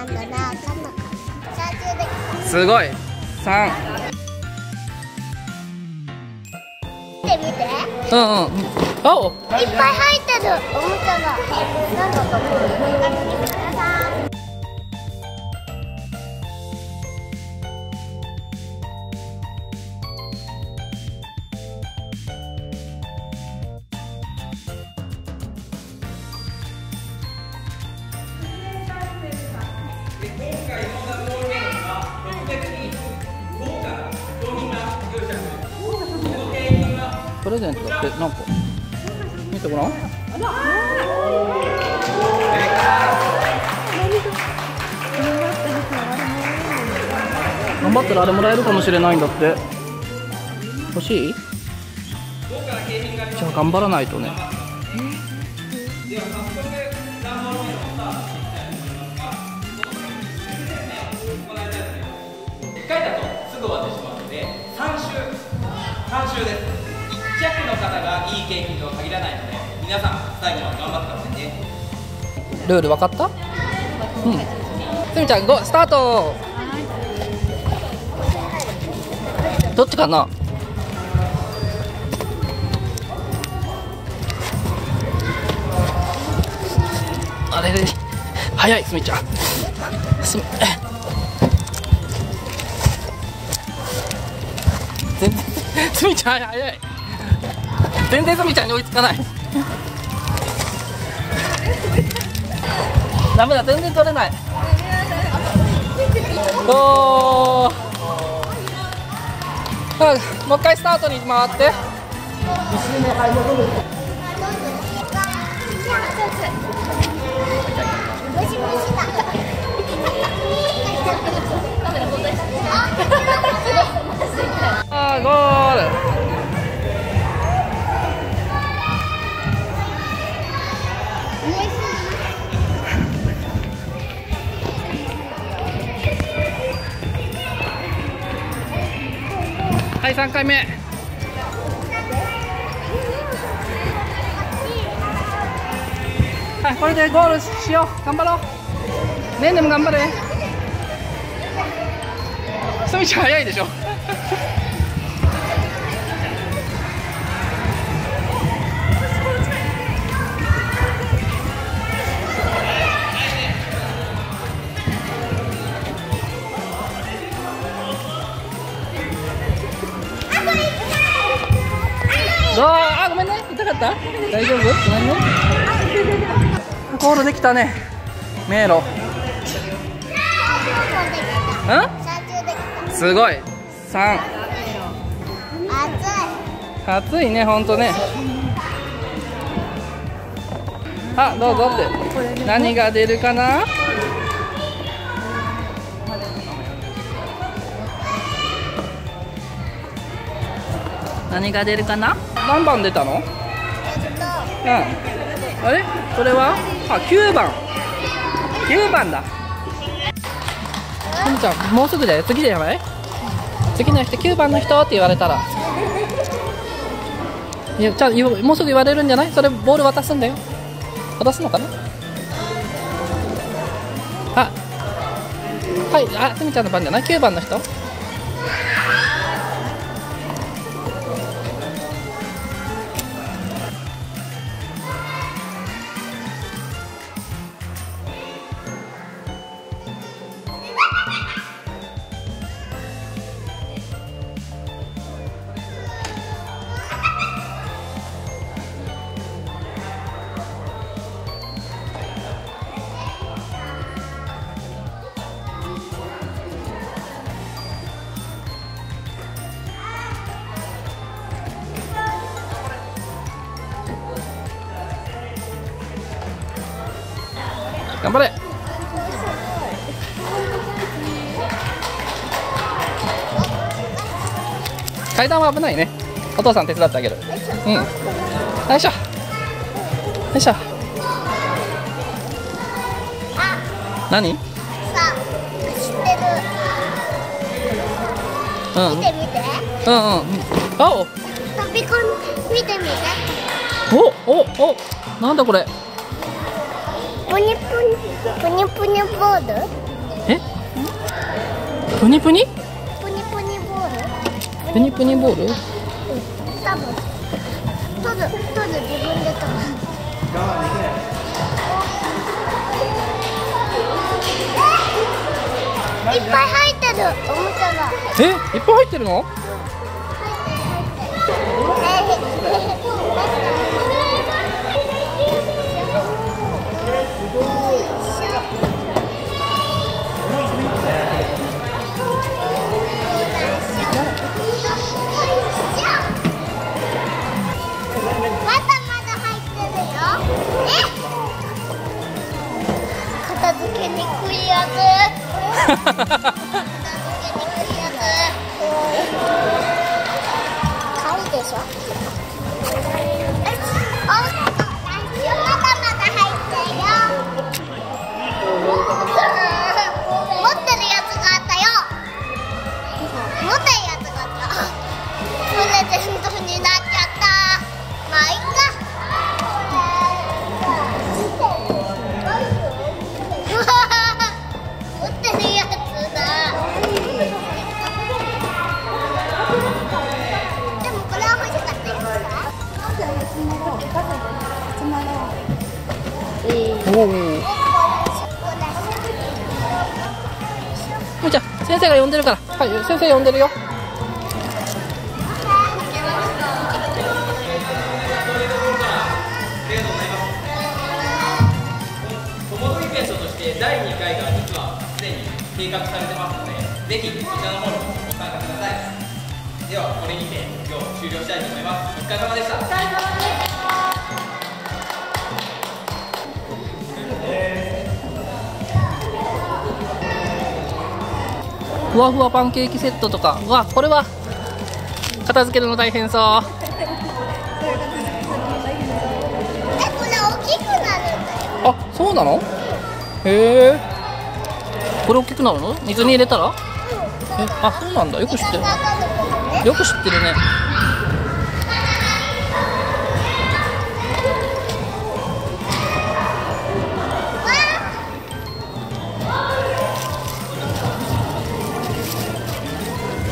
なんだな、分かんなかった。すごい。三。見て見て。うんうん。お。いっぱい入ってるおもちゃが。なんだかもう。プレゼントだって何個見てごらん。頑張ったらあれもらえるかもしれないんだって。欲しい？じゃあ頑張らないとね。1回だとすぐ終わってしまうので3週です。1着の方がいい景品とは限らないので、皆さん最後まで頑張ってくださいね。ルール分かった？うん。すみちゃん、5スタート。どっちかな？あれで早いすみちゃん。全然すみちゃん早い。全然すみちゃんに追いつかない。ダメだ、全然取れない。おお。もう一回スタートに回って。ああ、ゴール。はい、3回目。はい、これでゴールしよう。頑張ろう。ねんねも頑張れ。すみちゃん早いでしょ。あ、ごめんね、痛かった？大丈夫？ごめんね。ゴールできたね。迷路。うん？すごい。3。暑い。暑いね、本当ね。あ、どうぞって。何が出るかな？何が出るかな？何番出たの？あれ？それは？あ、9番。9番だ。すみちゃん、もうすぐだよ。次じゃない？次の人、9番の人って言われたら。いや、ちゃん、もうすぐ言われるんじゃない？それボール渡すんだよ。渡すのかな？あ、はい、あ、すみちゃんの番じゃない？9番の人。頑張れ。階段は危ないね。お父さん手伝ってあげる。うん。よいしょ。よいしょ。何？さあ、走ってる。うん。見て見て。うんうん。お。飛び込み見てみて。おおお。なんだこれ。ぷにぷにぷにぷにボール？え？プニプニ？プニプニボール？プニプニボール？うん、多分。とず自分でいっぱい入ってるおもちゃが。え？いっぱい入ってるの？ハハハハじゃあ先生が呼んでるから、はい、先生呼んでるよ。トモフィペーションとして第2回が実はすでに計画されてますので、ぜひこちらの方にご参加ください。ではこれにて今日終了したいと思います。お疲れ様でした。お疲れ様です。ふわふわパンケーキセットとか、うわ、これは片付けるの大変そう。え、これ大きくなるんだよ。あ、そうなの？へえ。これ大きくなるの？水に入れたら？うん、え、あ、そうなんだ。よく知ってる。よく知ってるね。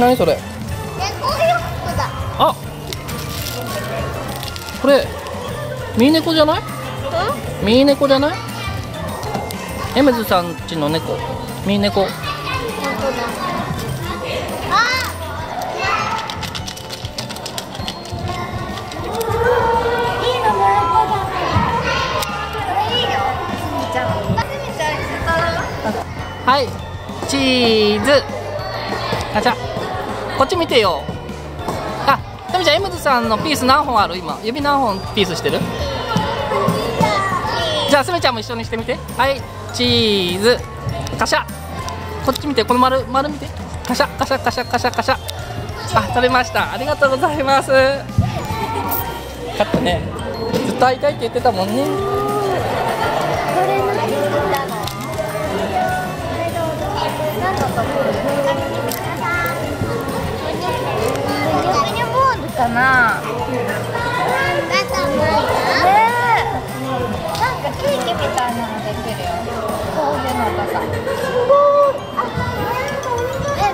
何それ？猫リュックだ。あ、これミーネコじゃない？うん？ミーネコじゃない？エムズさん家の猫、ミーネコ。はい、チーズ。ガチャ。こっち見てよ。あ、タミちゃん、エムズさんのピース何本ある？今指何本ピースしてる？じゃあスメちゃんも一緒にしてみて。はい、チーズ。カシャ。こっち見て、この丸丸見て。カシャカシャカシャカシャカシャ。あ、取れました。ありがとうございます。だってね、ずっと会いたいって言ってたもんね。かな。なんかケーキみたいなのできるよ。こういうのがさ。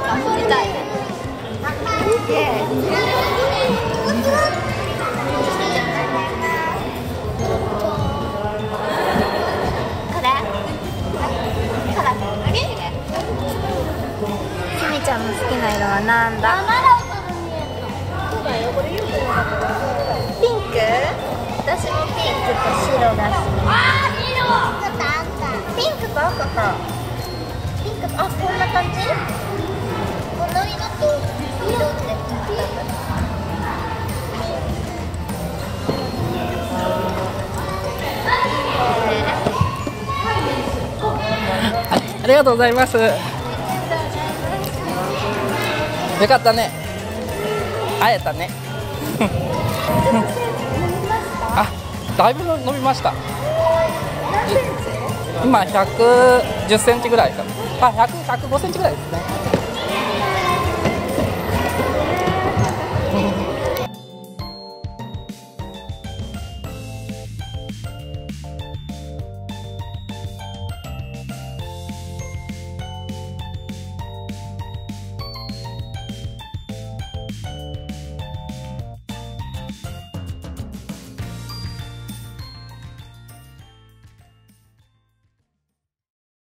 食べたいね。すみちゃんの好きな色はなんだ？ピンク？私もピンクと白が好き。あー、白！ちょっと赤。ピンクと赤か。ピンクと、あ、こんな感じ？この色と色ってありがとうございます。よかったね。会えたね。あ、だいぶ伸びました。今110センチぐらいかな。あ、105センチぐらいですね。